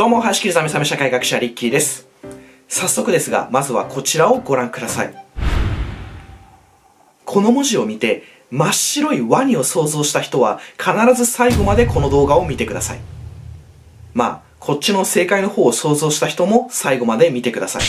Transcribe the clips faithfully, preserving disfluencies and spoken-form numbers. どうも、はしきりざめざめ社会学者リッキーです。早速ですが、まずはこちらをご覧ください。この文字を見て、真っ白いワニを想像した人は、必ず最後までこの動画を見てください。まあ、こっちの正解の方を想像した人も最後まで見てください。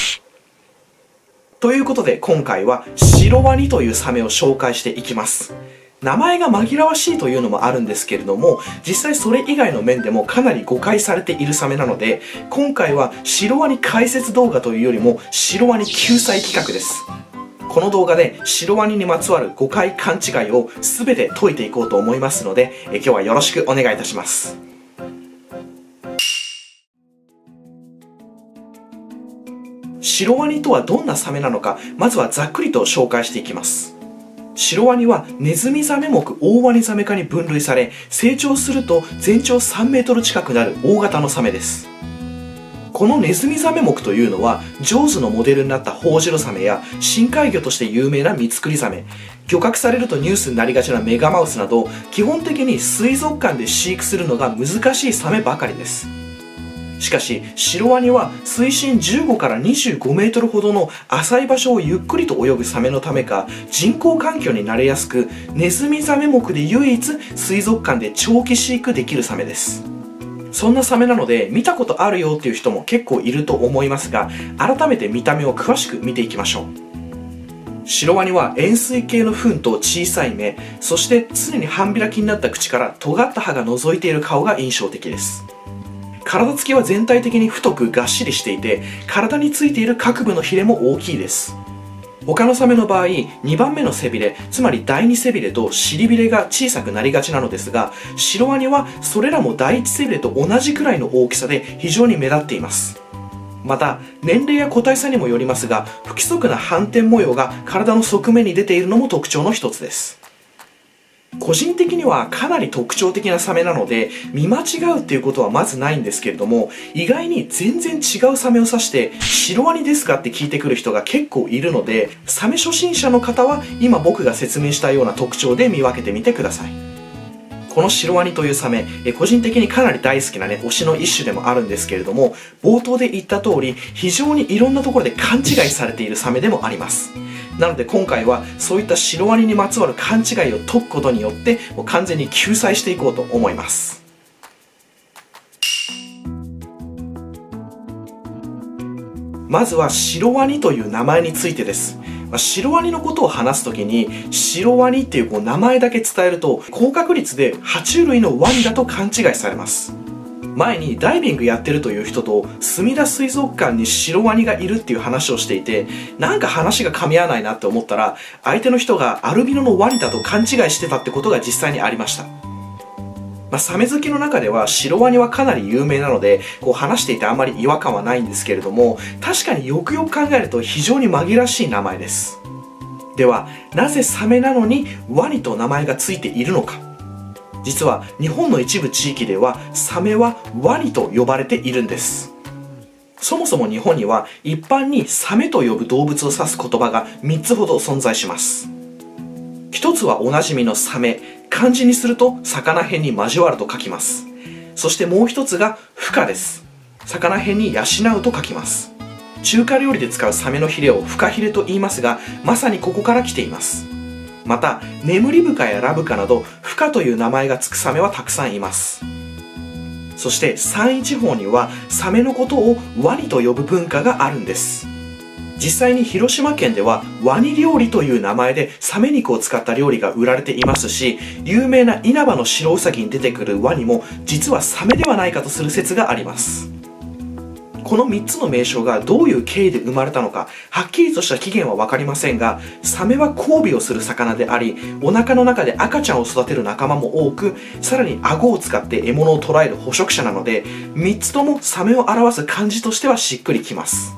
ということで、今回は白ワニというサメを紹介していきます。名前が紛らわしいというのもあるんですけれども、実際それ以外の面でもかなり誤解されているサメなので、今回はシロワニ解説動画というよりもシロワニ救済企画です。この動画でシロワニにまつわる誤解勘違いを全て解いていこうと思いますので、え今日はよろしくお願いいたします。シロワニとはどんなサメなのか、まずはざっくりと紹介していきます。シロワニはネズミザメ目オオワニザメ科に分類され、成長すると全長さんメートル近くなる大型のサメです。このネズミザメ目というのは、ジョーズのモデルになったホオジロザメや深海魚として有名なミツクリザメ、漁獲されるとニュースになりがちなメガマウスなど、基本的に水族館で飼育するのが難しいサメばかりです。しかしシロワニは水深じゅうごからにじゅうごメートルほどの浅い場所をゆっくりと泳ぐサメのためか、人工環境に慣れやすく、ネズミザメ目で唯一水族館で長期飼育できるサメです。そんなサメなので、見たことあるよっていう人も結構いると思いますが、改めて見た目を詳しく見ていきましょう。シロワニは円錐形の糞と小さい目、そして常に半開きになった口から尖った歯が覗いている顔が印象的です。体つきは全体的に太くがっしりしていて、体についている各部のヒレも大きいです。他のサメの場合、にばんめの背びれ、つまりだいに背びれと尻びれが小さくなりがちなのですが、シロワニはそれらもだいいち背びれと同じくらいの大きさで非常に目立っています。また年齢や個体差にもよりますが、不規則な斑点模様が体の側面に出ているのも特徴の一つです。個人的にはかなり特徴的なサメなので、見間違うっていうことはまずないんですけれども、意外に全然違うサメを指して「シロワニですか?」って聞いてくる人が結構いるので、サメ初心者の方は今僕が説明したような特徴で見分けてみてください。このシロワニというサメ、個人的にかなり大好きなね、推しの一種でもあるんですけれども、冒頭で言った通り、非常にいろんなところで勘違いされているサメでもあります。なので今回はそういったシロワニにまつわる勘違いを解くことによって、もう完全に救済していこうと思います。まずはシロワニという名前についてです。シロワニのことを話すときに、シロワニっていうこう名前だけ伝えると、高確率で爬虫類のワニだと勘違いされます。前にダイビングやってるという人と、すみだ水族館にシロワニがいるっていう話をしていて、なんか話が噛み合わないなって思ったら、相手の人がアルビノのワニだと勘違いしてたってことが実際にありました。まあ、サメ好きの中ではシロワニはかなり有名なので、こう話していてあまり違和感はないんですけれども、確かによくよく考えると非常に紛らわしい名前です。ではなぜサメなのにワニと名前がついているのか。実は日本の一部地域ではサメはワニと呼ばれているんです。そもそも日本には一般にサメと呼ぶ動物を指す言葉がみっつほど存在します。ひとつはおなじみのサメ、漢字にすると魚へんに交わると書きます。そしてもう一つが孵化です。魚へんに養うと書きます。中華料理で使うサメのヒレを孵化ヒレと言いますが、まさにここから来ています。また眠りブカやラブカなど、孵化という名前がつくサメはたくさんいます。そして山陰地方にはサメのことをワニと呼ぶ文化があるんです。実際に広島県ではワニ料理という名前でサメ肉を使った料理が売られていますし、有名な稲葉の白ウサギに出てくるワニも実はサメではないかとする説があります。このみっつの名称がどういう経緯で生まれたのか、はっきりとした起源は分かりませんが、サメは交尾をする魚であり、お腹の中で赤ちゃんを育てる仲間も多く、さらに顎を使って獲物を捕らえる捕食者なので、みっつともサメを表す漢字としてはしっくりきます。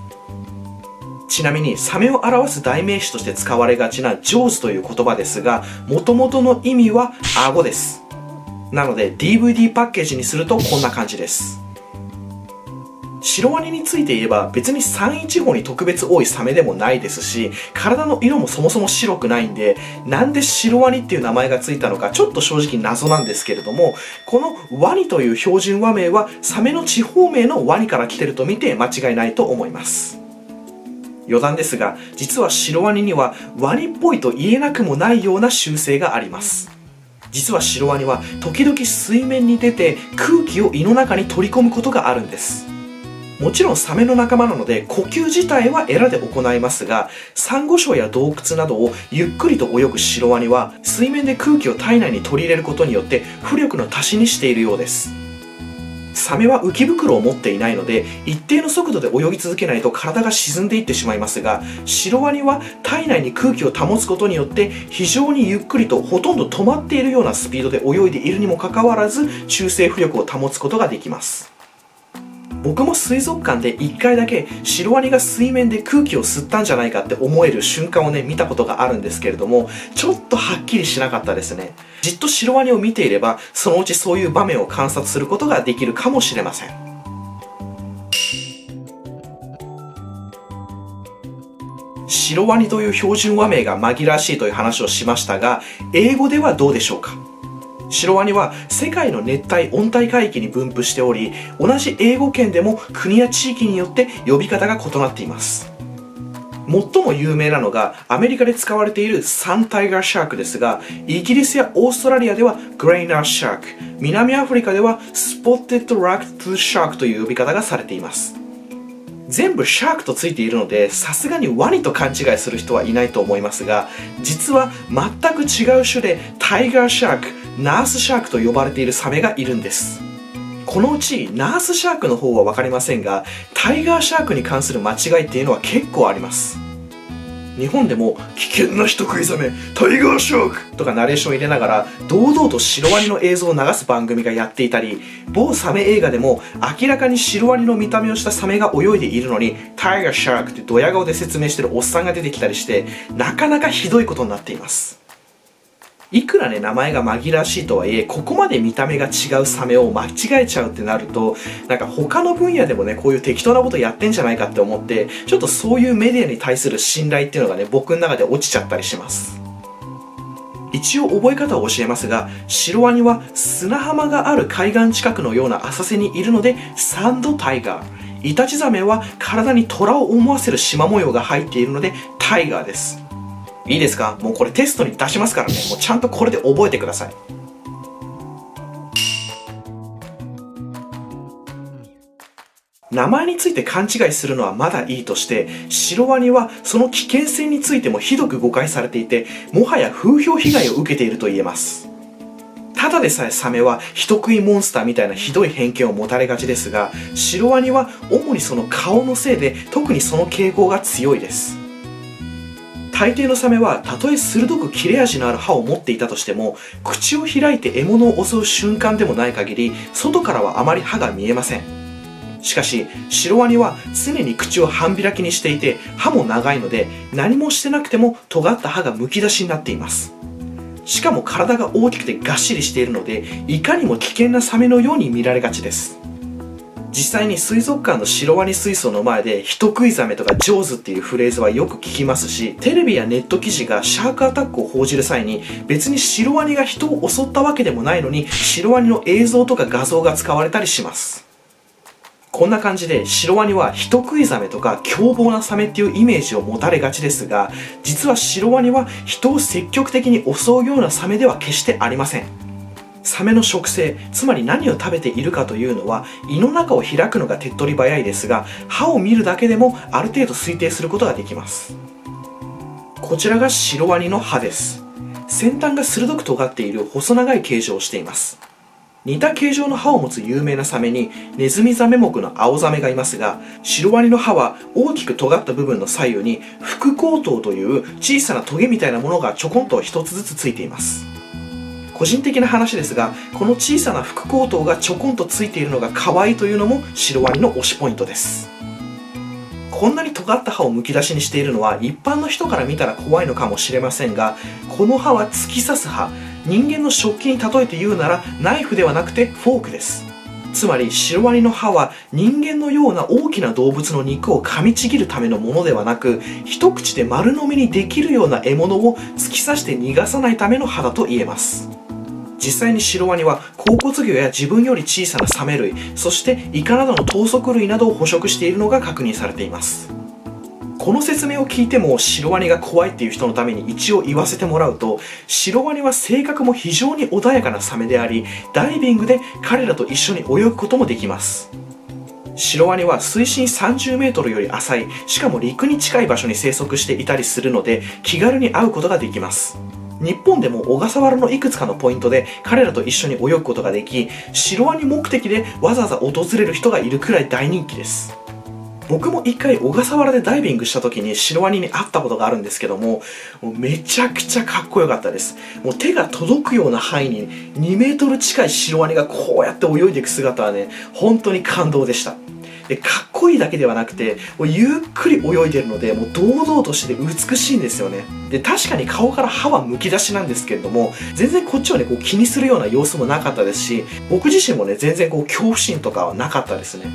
ちなみにサメを表す代名詞として使われがちなジョーズという言葉ですが、もともとの意味は顎です。なので ディーブイディー パッケージにするとこんな感じです。白ワニについて言えば別にさんいちごに特別多いサメでもないですし、体の色もそもそも白くないんで、なんで白ワニっていう名前がついたのかちょっと正直謎なんですけれども、このワニという標準和名はサメの地方名のワニから来てると見て間違いないと思います。余談ですが、実はシロワニにはワニっぽいと言えなくもないような習性があります。実はシロワニは時々水面に出て空気を胃の中に取り込むことがあるんです。もちろんサメの仲間なので呼吸自体はエラで行いますが、サンゴ礁や洞窟などをゆっくりと泳ぐシロワニは水面で空気を体内に取り入れることによって浮力の足しにしているようです。サメは浮き袋を持っていないので一定の速度で泳ぎ続けないと体が沈んでいってしまいますが、シロワニは体内に空気を保つことによって非常にゆっくりとほとんど止まっているようなスピードで泳いでいるにもかかわらず中性浮力を保つことができます。僕も水族館でいっかいだけシロワニが水面で空気を吸ったんじゃないかって思える瞬間をね見たことがあるんですけれども、ちょっとはっきりしなかったですね。じっとシロワニを見ていればそのうちそういう場面を観察することができるかもしれません。シロワニという標準和名が紛らわしいという話をしましたが、英語ではどうでしょうか。シロワニは世界の熱帯温帯海域に分布しており、同じ英語圏でも国や地域によって呼び方が異なっています。最も有名なのがアメリカで使われているサンタイガーシャークですが、イギリスやオーストラリアではグレイナーシャーク、南アフリカではスポッテッドラックトゥーシャークという呼び方がされています。全部シャークとついているのでさすがにワニと勘違いする人はいないと思いますが、実は全く違う種でタイガーシャーク、ナースシャークと呼ばれているサメがいるんです。このうちナースシャークの方は分かりませんが、タイガーシャークに関する間違いっていうのは結構あります。日本でも危険な人食いザメタイガーシャークとかナレーションを入れながら堂々とシロワニの映像を流す番組がやっていたり、某サメ映画でも明らかにシロワニの見た目をしたサメが泳いでいるのにタイガーシャークってドヤ顔で説明してるおっさんが出てきたりして、なかなかひどいことになっています。いくらね名前が紛らわしいとはいえ、ここまで見た目が違うサメを間違えちゃうってなると、なんか他の分野でもねこういう適当なことやってんじゃないかって思って、ちょっとそういうメディアに対する信頼っていうのがね僕の中で落ちちゃったりします。一応覚え方を教えますが、シロワニは砂浜がある海岸近くのような浅瀬にいるのでサンドタイガー、イタチザメは体に虎を思わせる縞模様が入っているのでタイガーです。いいですか、もうこれテストに出しますからね、もうちゃんとこれで覚えてください。名前について勘違いするのはまだいいとして、シロワニはその危険性についてもひどく誤解されていて、もはや風評被害を受けていると言えます。ただでさえサメは人食いモンスターみたいなひどい偏見を持たれがちですが、シロワニは主にその顔のせいで特にその傾向が強いです。大抵のサメはたとえ鋭く切れ味のある歯を持っていたとしても、口を開いて獲物を襲う瞬間でもない限り外からはあまり歯が見えません。しかしシロワニは常に口を半開きにしていて、歯も長いので何もしてなくても尖った歯がむき出しになっています。しかも体が大きくてがっしりしているので、いかにも危険なサメのように見られがちです。実際に水族館のシロワニ水槽の前で人食いザメとか上手っていうフレーズはよく聞きますし、テレビやネット記事がシャークアタックを報じる際に別にシロワニが人を襲ったわけでもないのにシロワニの映像とか画像が使われたりします。こんな感じでシロワニは人食いザメとか凶暴なサメっていうイメージを持たれがちですが、実はシロワニは人を積極的に襲うようなサメでは決してありません。サメの食性、つまり何を食べているかというのは胃の中を開くのが手っ取り早いですが、歯を見るだけでもある程度推定することができます。こちらがシロワニの歯です。先端が鋭く尖っている細長い形状をしています。似た形状の歯を持つ有名なサメにネズミザメ目のアオザメがいますが、シロワニの歯は大きく尖った部分の左右に副口頭という小さなトゲみたいなものがちょこんと一つずつついています。個人的な話ですが、この小さな副口頭がちょこんとついているのが可愛いというのもシロワニの推しポイントです。こんなに尖った歯をむき出しにしているのは一般の人から見たら怖いのかもしれませんが、この歯は突き刺す歯、人間の食器に例えて言うならナイフではなくてフォークです。つまりシロアリの歯は人間のような大きな動物の肉を噛みちぎるためのものではなく、一口で丸飲みにできるような獲物を突き刺して逃がさないための歯だと言えます。実際にシロワニは甲骨魚や自分より小さなサメ類、そしてイカなどの頭足類などを捕食しているのが確認されています。この説明を聞いてもシロワニが怖いっていう人のために一応言わせてもらうと、シロワニは性格も非常に穏やかなサメであり、ダイビングで彼らと一緒に泳ぐこともできます。シロワニは水深 さんじゅうメートル より浅い、しかも陸に近い場所に生息していたりするので気軽に会うことができます。日本でも小笠原のいくつかのポイントで彼らと一緒に泳ぐことができ、シロワニ目的でわざわざ訪れる人がいるくらい大人気です。僕も一回小笠原でダイビングした時にシロワニに会ったことがあるんですけども、もうめちゃくちゃかっこよかったです。もう手が届くような範囲ににメートル近いシロワニがこうやって泳いでいく姿はね、本当に感動でした。でかっこいいだけではなくて、もうゆっくり泳いでるのでもう堂々としてて美しいんですよね。で確かに顔から歯はむき出しなんですけれども、全然こっちをねこう気にするような様子もなかったですし、僕自身もね全然こう恐怖心とかはなかったですね。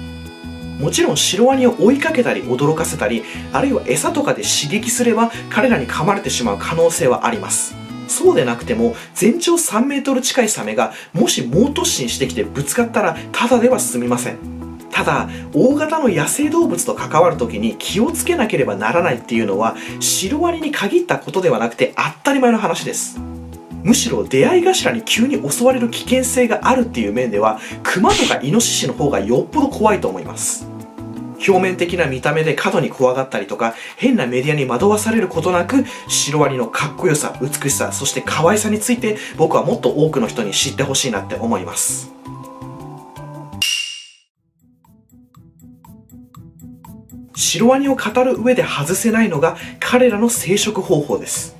もちろんシロワニを追いかけたり驚かせたり、あるいは餌とかで刺激すれば彼らに噛まれてしまう可能性はあります。そうでなくても全長 さんメートル 近いサメがもし猛突進してきてぶつかったらただでは済みません。ただ大型の野生動物と関わる時に気をつけなければならないっていうのはシロワニに限ったことではなくて当たり前の話です。むしろ出会い頭に急に襲われる危険性があるっていう面ではクマとかイノシシの方がよっぽど怖いと思います。表面的な見た目で過度に怖がったりとか変なメディアに惑わされることなく、シロワニのかっこよさ、美しさ、そして可愛さについて僕はもっと多くの人に知ってほしいなって思います。シロワニを語る上で外せないのが彼らの生殖方法です。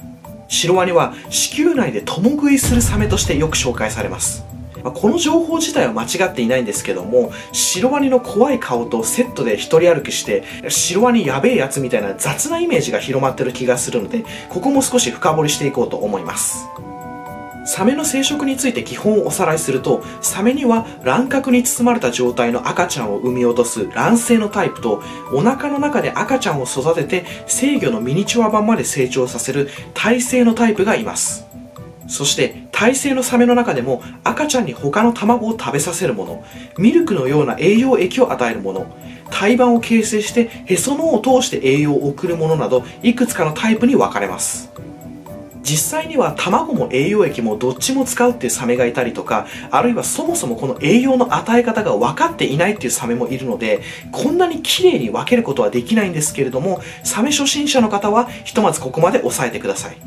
シロワニは子宮内で共食いするサメとしてよく紹介されます。この情報自体は間違っていないんですけども、シロワニの怖い顔とセットで一人歩きしてシロワニやべえやつみたいな雑なイメージが広まってる気がするので、ここも少し深掘りしていこうと思います。サメの生殖について基本をおさらいすると、サメには卵殻に包まれた状態の赤ちゃんを産み落とす卵生のタイプと、お腹の中で赤ちゃんを育てて成魚のミニチュア版まで成長させる胎生のタイプがいます。そして胎生のサメの中でも赤ちゃんに他の卵を食べさせるもの、ミルクのような栄養液を与えるもの、胎盤を形成してへその緒を通して栄養を送るものなど、いくつかのタイプに分かれます。実際には卵も栄養液もどっちも使うっていうサメがいたりとか、あるいはそもそもこの栄養の与え方が分かっていないっていうサメもいるので、こんなに綺麗に分けることはできないんですけれども、サメ初心者の方はひとまずここまで押さえてください。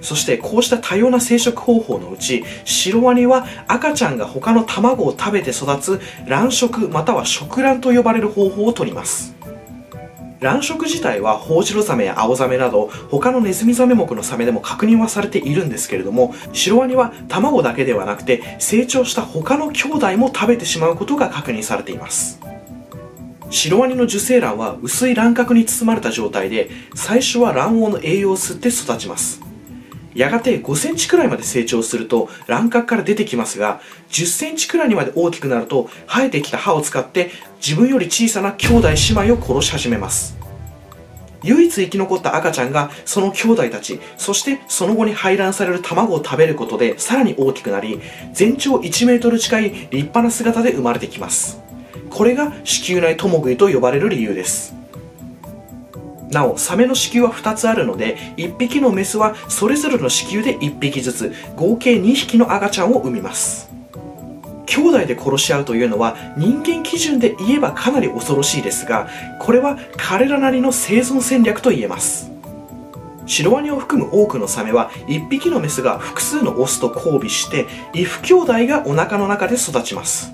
そしてこうした多様な生殖方法のうち、シロワニは赤ちゃんが他の卵を食べて育つ卵食または食卵と呼ばれる方法をとります。卵食自体はホウジロザメやアオザメなど他のネズミザメ目のサメでも確認はされているんですけれども、シロワニは卵だけではなくて成長した他の兄弟も食べてしまうことが確認されています。シロワニの受精卵は薄い卵殻に包まれた状態で、最初は卵黄の栄養を吸って育ちます。やがてごセンチくらいまで成長すると卵殻から出てきますが、じゅっセンチくらいにまで大きくなると生えてきた歯を使って自分より小さな兄弟姉妹を殺し始めます。唯一生き残った赤ちゃんがその兄弟たち、そしてその後に排卵される卵を食べることでさらに大きくなり、全長いちメートル近い立派な姿で生まれてきます。これが子宮内共食いと呼ばれる理由です。なおサメの子宮はふたつあるので、いっぴきのメスはそれぞれの子宮でいっぴきずつ合計にひきの赤ちゃんを産みます。兄弟で殺し合うというのは人間基準で言えばかなり恐ろしいですが、これは彼らなりの生存戦略と言えます。シロワニを含む多くのサメはいっぴきのメスが複数のオスと交尾して異父兄弟がお腹の中で育ちます。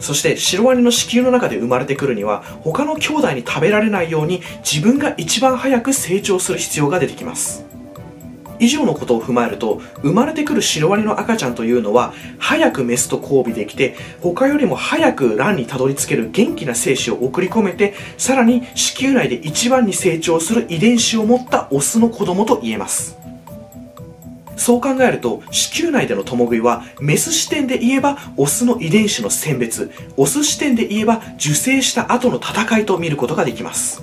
そしてシロワニの子宮の中で生まれてくるには他の兄弟に食べられないように自分が一番早く成長する必要が出てきます。以上のことを踏まえると、生まれてくるシロワニの赤ちゃんというのは早くメスと交尾できて他よりも早く卵にたどり着ける元気な精子を送り込めて、さらに子宮内で一番に成長する遺伝子を持ったオスの子供と言えます。そう考えると、子宮内での共食いは、メス視点で言えばオスの遺伝子の選別、オス視点で言えば受精した後の戦いと見ることができます。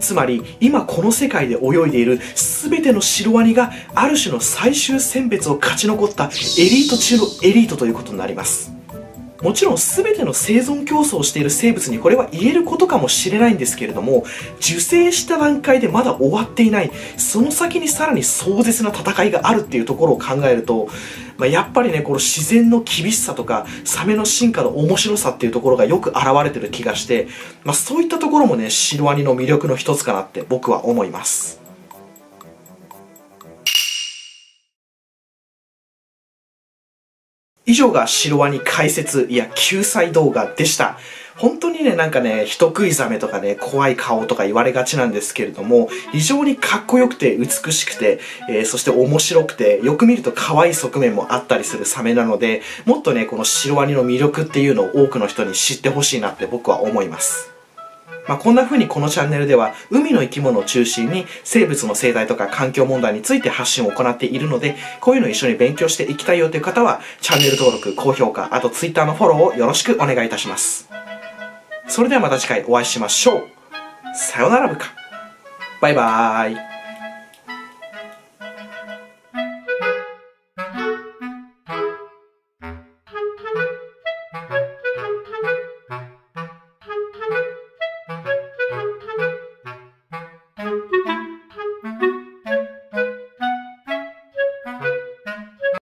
つまり、今この世界で泳いでいる全てのシロワニがある種の最終選別を勝ち残ったエリート中のエリートということになります。もちろん全ての生存競争をしている生物にこれは言えることかもしれないんですけれども、受精した段階でまだ終わっていない、その先にさらに壮絶な戦いがあるっていうところを考えると、まあ、やっぱりね、この自然の厳しさとかサメの進化の面白さっていうところがよく表れてる気がして、まあ、そういったところもね、シロワニの魅力の一つかなって僕は思います。以上がシロワニ解説、いや救済動画でした。本当にね、なんかね、人食いザメとかね、怖い顔とか言われがちなんですけれども、非常にかっこよくて美しくて、えー、そして面白くて、よく見ると可愛い側面もあったりするサメなので、もっとね、このシロワニの魅力っていうのを多くの人に知ってほしいなって僕は思います。まあ、こんな風にこのチャンネルでは海の生き物を中心に生物の生態とか環境問題について発信を行っているので、こういうのを一緒に勉強していきたいよという方はチャンネル登録、高評価、あと ツイッター のフォローをよろしくお願いいたします。それではまた次回お会いしましょう。さよなら部下。バイバーイ。